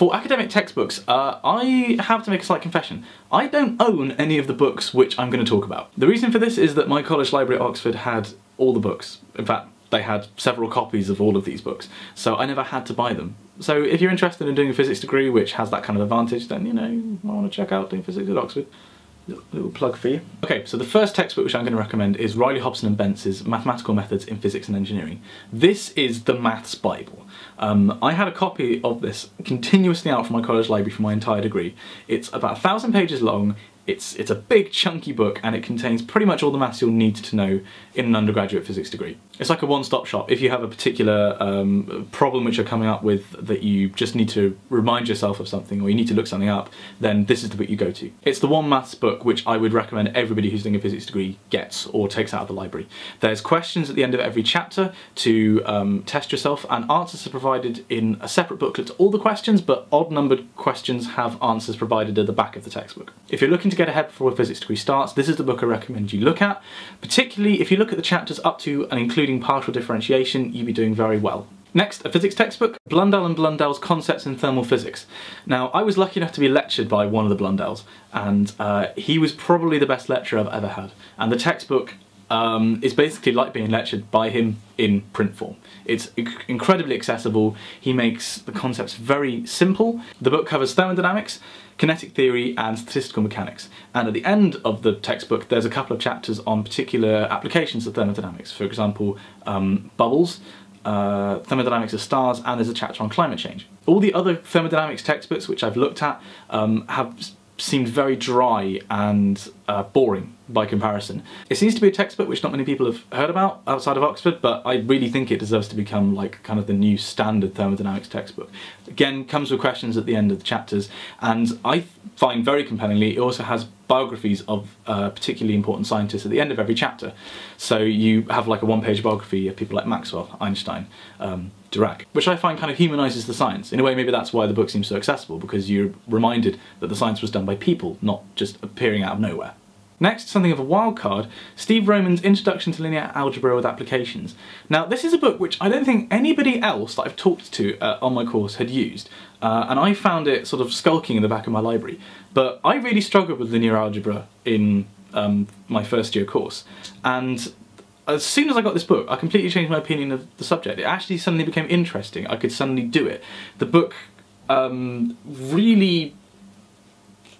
For academic textbooks, I have to make a slight confession. I don't own any of the books which I'm going to talk about. The reason for this is that my college library at Oxford had all the books. In fact, they had several copies of all of these books, so I never had to buy them. So if you're interested in doing a physics degree, which has that kind of advantage, then, you know, you might want to check out doing physics at Oxford. Little plug for you. Okay, so the first textbook which I'm going to recommend is Riley Hobson and Bentz's Mathematical Methods in Physics and Engineering. This is the maths bible. I had a copy of this continuously out from my college library for my entire degree. It's about 1,000 pages long, it's a big chunky book, and it contains pretty much all the maths you'll need to know in an undergraduate physics degree. It's like a one-stop shop. If you have a particular problem which you're coming up with that you just need to remind yourself of something, or you need to look something up, then this is the book you go to. It's the one maths book which I would recommend everybody who's doing a physics degree gets or takes out of the library. There's questions at the end of every chapter to test yourself, and answers are provided in a separate booklet to all the questions, but odd-numbered questions have answers provided at the back of the textbook. If you're looking to get ahead before a physics degree starts, this is the book I recommend you look at. Particularly if you look at the chapters up to and including partial differentiation, you'll be doing very well. Next, a physics textbook, Blundell and Blundell's Concepts in Thermal Physics. Now, I was lucky enough to be lectured by one of the Blundells, and he was probably the best lecturer I've ever had. And the textbook is basically like being lectured by him in print form. It's incredibly accessible. He makes the concepts very simple. The book covers thermodynamics, kinetic theory and statistical mechanics, and at the end of the textbook there's a couple of chapters on particular applications of thermodynamics, for example bubbles, thermodynamics of stars, and there's a chapter on climate change. All the other thermodynamics textbooks which I've looked at have seemed very dry and boring by comparison. It seems to be a textbook which not many people have heard about outside of Oxford, but I really think it deserves to become like kind of the new standard thermodynamics textbook. Again, comes with questions at the end of the chapters, and I find very compellingly it also has biographies of particularly important scientists at the end of every chapter. So you have like a one-page biography of people like Maxwell, Einstein, Dirac, which I find kind of humanises the science. In a way, maybe that's why the book seems so accessible, because you're reminded that the science was done by people, not just appearing out of nowhere. Next, something of a wild card, Steve Roman's Introduction to Linear Algebra with Applications. Now, this is a book which I don't think anybody else that I've talked to on my course had used, and I found it sort of skulking in the back of my library. But I really struggled with linear algebra in my first year course, and as soon as I got this book, I completely changed my opinion of the subject. It actually suddenly became interesting. I could suddenly do it. The book really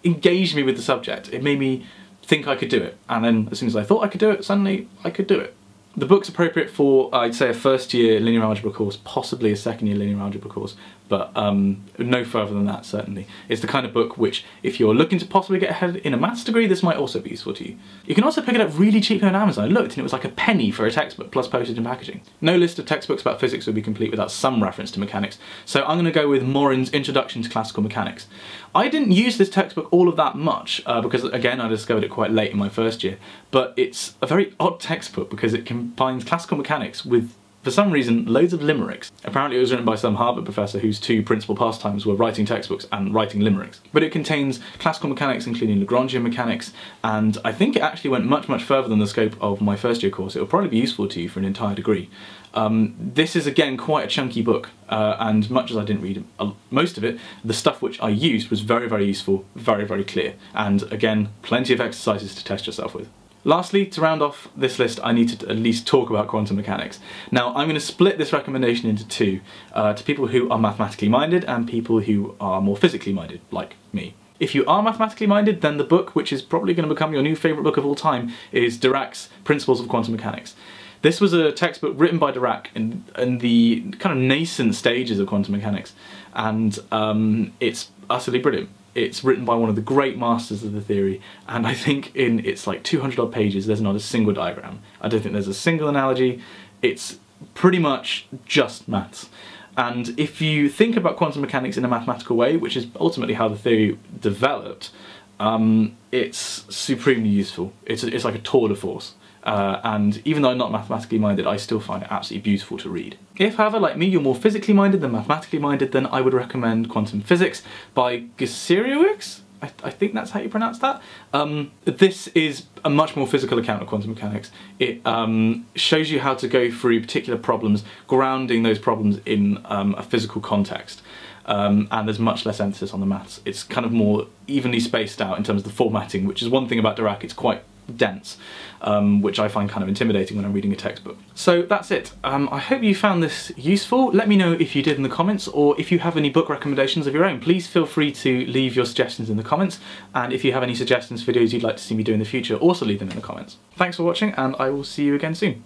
engaged me with the subject. It made me think I could do it, and then as soon as I thought I could do it, suddenly I could do it. The book's appropriate for, I'd say, a first year linear algebra course, possibly a second year linear algebra course, but no further than that, certainly. It's the kind of book which, if you're looking to possibly get ahead in a maths degree, this might also be useful to you. You can also pick it up really cheaply on Amazon. I looked and it was like a penny for a textbook, plus postage and packaging. No list of textbooks about physics would be complete without some reference to mechanics, so I'm going to go with Morin's Introduction to Classical Mechanics. I didn't use this textbook all of that much, because again I discovered it quite late in my first year, but it's a very odd textbook because it combines classical mechanics with, for some reason, loads of limericks. Apparently it was written by some Harvard professor whose two principal pastimes were writing textbooks and writing limericks. But it contains classical mechanics, including Lagrangian mechanics, and I think it actually went much, much further than the scope of my first year course. It'll probably be useful to you for an entire degree. This is, again, quite a chunky book, and much as I didn't read most of it, the stuff which I used was very, very useful, very, very clear, and, again, plenty of exercises to test yourself with. Lastly, to round off this list, I need to at least talk about quantum mechanics. Now, I'm going to split this recommendation into two, to people who are mathematically minded and people who are more physically minded, like me. If you are mathematically minded, then the book, which is probably going to become your new favourite book of all time, is Dirac's Principles of Quantum Mechanics. This was a textbook written by Dirac in the kind of nascent stages of quantum mechanics, and it's utterly brilliant. It's written by one of the great masters of the theory, and I think in its like 200 odd pages there's not a single diagram. I don't think there's a single analogy. It's pretty much just maths. And if you think about quantum mechanics in a mathematical way, which is ultimately how the theory developed, it's supremely useful. It's like a tour de force. And even though I'm not mathematically minded, I still find it absolutely beautiful to read. If, however, like me, you're more physically minded than mathematically minded, then I would recommend Quantum Physics by Gesseriewicz. I think that's how you pronounce that. This is a much more physical account of quantum mechanics. It shows you how to go through particular problems, grounding those problems in a physical context. and there's much less emphasis on the maths. It's kind of more evenly spaced out in terms of the formatting, which is one thing about Dirac. It's quite dense, which I find kind of intimidating when I'm reading a textbook. So that's it. I hope you found this useful. Let me know if you did in the comments, or if you have any book recommendations of your own. Please feel free to leave your suggestions in the comments, and if you have any suggestions for videos you'd like to see me do in the future, also leave them in the comments. Thanks for watching, and I will see you again soon.